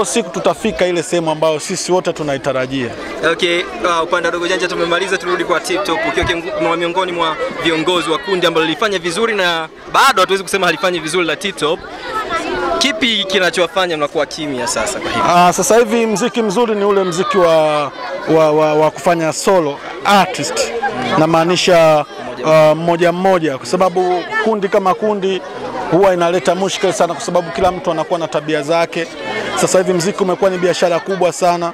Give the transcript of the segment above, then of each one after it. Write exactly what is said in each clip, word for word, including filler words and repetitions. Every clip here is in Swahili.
Ipo siku tutafika ile sehemu ambayo sisi wote tunaitarajia. Okay, uh, upande wa Dogo Janja tumemaliza, turudi kwa Tip Top. Ukiwa miongoni mwa viongozi wa kundi ambalo lilifanya vizuri na bado hatuwezi kusema halifanyi vizuri la Tip Top, kipi kinachowafanya mnakuwa kimya sasa kwa hivi? Ah, sasa hivi muziki mzuri ni ule muziki wa wa, wa wa kufanya solo artist. Mm. Na maanisha uh, mmoja mmoja, kwa sababu kundi kama kundi huwa inaleta mushkil sana, kwa sababu kila mtu anakuwa na tabia zake. Sasa hivi muziki umekuwa ni biashara kubwa sana.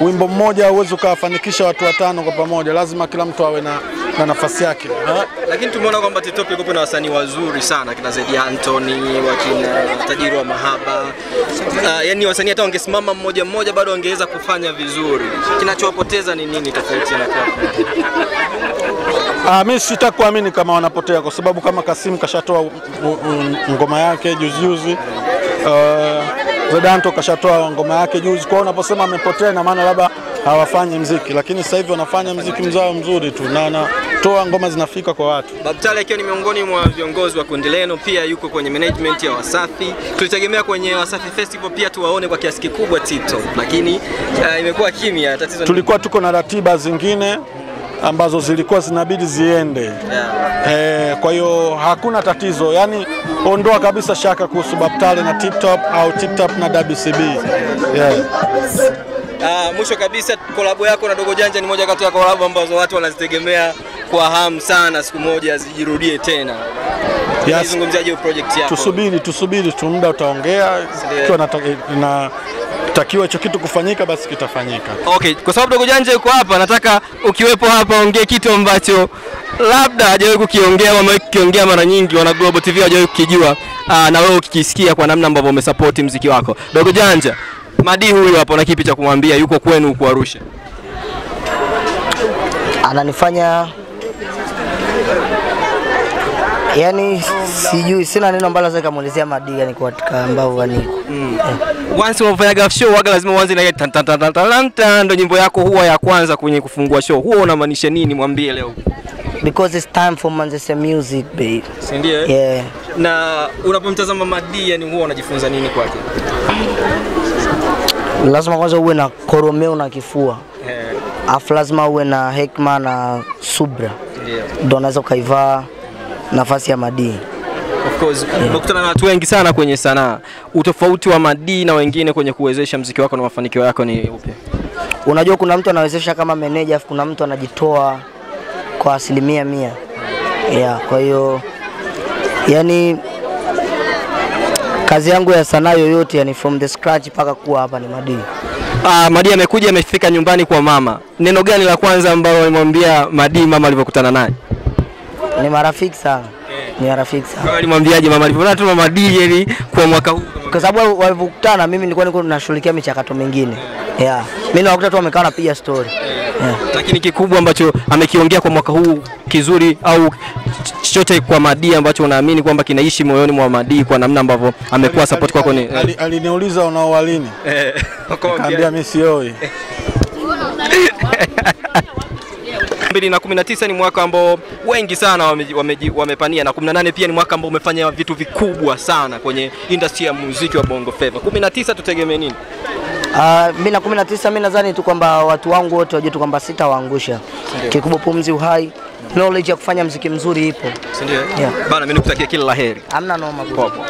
Wimbo mmoja uwezo ukafanikisha watu watano kwa pamoja, lazima kila mtu awe na, na nafasi yake. Lakini tumeona kwamba Tip Top yuko na wasanii wazuri sana, kina Zedi Anthony, wakina Tajiri wa Mahaba. Uh, yani wasanii hata wangesimama mmoja mmoja bado wangeweza kufanya vizuri. Kinachowapoteza ni nini tofauti na Ah, mimi sitaki kuamini kama wanapotea, kwa sababu kama Kasim kashatoa ngoma yake juzi juzi. Uh, Zedanto kashatoa ngoma yake juzi. Kwa unaposema amepotea, na maana labda hawafanyi muziki, lakini sasa hivi wanafanya muziki mzao mzuri tu, na na toa ngoma zinafika kwa watu. Babu Tale akiwa ni miongoni mwa viongozi wa kundi leno, pia yuko kwenye management ya Wasafi. Tulitegemea kwenye Wasafi Festival pia tuwaone kwa kiasi kikubwa Tip Top, lakini uh, imekuwa kimya. Tatizo tulikuwa tuko na ratiba zingine ambazo zilikuwa zinabidi ziende. Yeah. E, kwa hiyo hakuna tatizo. Yani ondoa kabisa shaka kuhusu Babu Tale na Tip Top au Tip Top na W C B. Yeah. Ah, mwisho kabisa, kolabo yako na Dogo Janja ni moja kati ya kolabo ambazo watu wanazitegemea kwa hamu sana, siku moja zijirudie tena. Yes. Nizungumziaje project yako? Tusubiri, tusubiri tu, muda utaongea. Kiwa na, na takiwa hicho kitu kufanyika, basi kitafanyika. Okay, kwa sababu Dogo Janja yuko hapa, nataka ukiwepo hapa ongee kitu ambacho labda hajawahi kukiongea, mama kiongea mara nyingi, wana Global T V hajawahi kukijua, na wewe ukikisikia kwa namna ambavyo umesupport muziki wako. Dogo Janja, Madi huyu hapa, na kipi cha kumwambia yuko kwenu huko Arusha? Ananifanya yani sijui, sina neno ambalo naweza kumuelezea Madi, yani kwa katika ambavyo ni. Mm. Yeah. Once unafanya gaf show, waga lazima uanze na tan tan tan tan tan, ndio nyimbo yako huwa ya kwanza kwenye kufungua show. Huo unamaanisha nini, mwambie leo? Because it's time for Manchester Music, babe. Si ndio? Yeah. Na unapomtazama Madi, yani huwa unajifunza nini kwake? Lazima kwanza uwe na koromeo na kifua. Yeah. Afu lazima uwe na hekma na subra. Ndio. Yeah. Ndio unaweza kaivaa nafasi ya Madi. Of course, unakutana na watu wengi sana kwenye sanaa. Utofauti wa Madi na wengine kwenye kuwezesha muziki wako na mafanikio yako ni upi? Unajua kuna mtu anawezesha kama manager, afu kuna mtu anajitoa kwa asilimia mia. Yeah, kwa hiyo yani kazi yangu ya sanaa yoyote, yani from the scratch paka kuwa hapa ni Madi. Ah, Madi amekuja, amefika nyumbani kwa mama. Neno gani la kwanza ambalo alimwambia Madi mama alipokutana naye? Ni marafiki sana. Yeah. Ni marafiki sana. Kwa alimwambiaje mama alipokutana na Madi yeli kwa mwaka huu? Kwa sababu walipokutana mimi nilikuwa niko ninashirikia michakato mingine. Yeah. Yeah. Mimi na wakuta tu wamekaa na piga story. Yeah. Yeah. Lakini kikubwa ambacho amekiongea kwa mwaka huu kizuri au chochote kwa Madi ambacho unaamini kwamba kinaishi moyoni mwa Madi kwa namna ambavyo amekuwa support kwako ni? Aliniuliza unaoa lini? Eh. Nikamwambia mimi sioi. mbili na kumi na tisa ni mwaka ambao wengi sana wamepania, wame, wame na kumi na nane pia ni mwaka ambao umefanya vitu vikubwa sana kwenye industry ya muziki wa Bongo Flava. kumi na tisa tutegemee nini? Ah, uh, mimi na kumi na tisa mimi nadhani tu kwamba watu wangu wote wajue tu kwamba sitawaangusha. Kikubwa pumzi uhai, knowledge ya kufanya muziki mzuri ipo. Si ndio? Yeah. Bana, mimi nikutakia kila laheri. Hamna noma popo.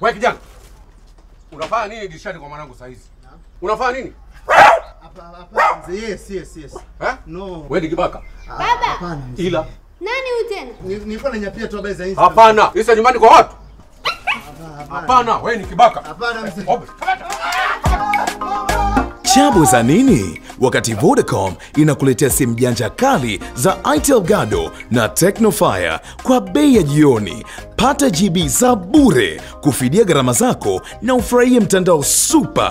Wewe kijana, unafanya nini dirishani kwa mwanangu saizi? Unafanya nini? Hapa hapa mzee. Yes, yes, yes. Eh? No. Wewe ni kibaka. Hapana. Ila nani huyu tena? Nilikuwa nanyapia tu habari za hizi. Hapana. Hizi nyumbani kwa watu? Hapana. Wewe ni kibaka. Hapana mzee. Chabu za nini? Wakati Vodacom inakuletea simu janja kali za Itel Gado na Techno Fire kwa bei ya jioni. Pata G B za bure kufidia gharama zako na ufurahie mtandao super.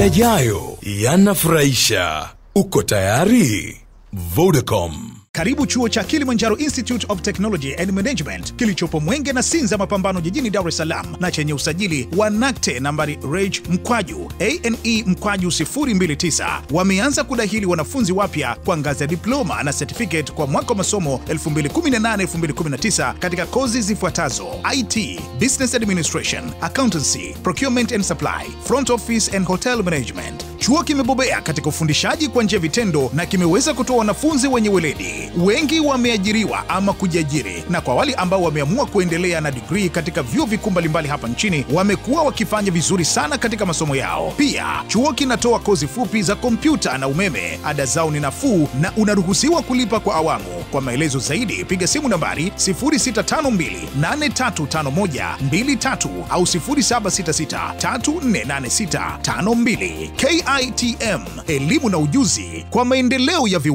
Yajayo yanafurahisha. Uko tayari? Vodacom. Karibu chuo cha Kilimanjaro Institute of Technology and Management kilichopo Mwenge na Sinza Mapambano jijini Dar es Salaam na chenye usajili wa NACTE nambari Rage Mkwaju A N E Mkwaju zero two nine wameanza kudahili wanafunzi wapya kwa ngazi ya diploma na certificate kwa mwaka masomo elfu mbili kumi na nane elfu mbili kumi na tisa katika kozi zifuatazo: I T, Business Administration, Accountancy, Procurement and Supply, Front Office and Hotel Management. Chuo kimebobea katika ufundishaji kwa njia vitendo na kimeweza kutoa wanafunzi wenye weledi. Wengi wameajiriwa ama kujiajiri, na kwa wale ambao wameamua kuendelea na degree katika vyuo vikuu mbalimbali hapa nchini wamekuwa wakifanya vizuri sana katika masomo yao. Pia chuo kinatoa kozi fupi za kompyuta na umeme. Ada zao ni nafuu na unaruhusiwa kulipa kwa awamu. Kwa maelezo zaidi piga simu nambari sifuri sita tano mbili nane tatu tano moja mbili tatu au sifuri saba sita sita tatu nne nane sita tano mbili. K I T M, elimu na ujuzi kwa maendeleo ya viwanda.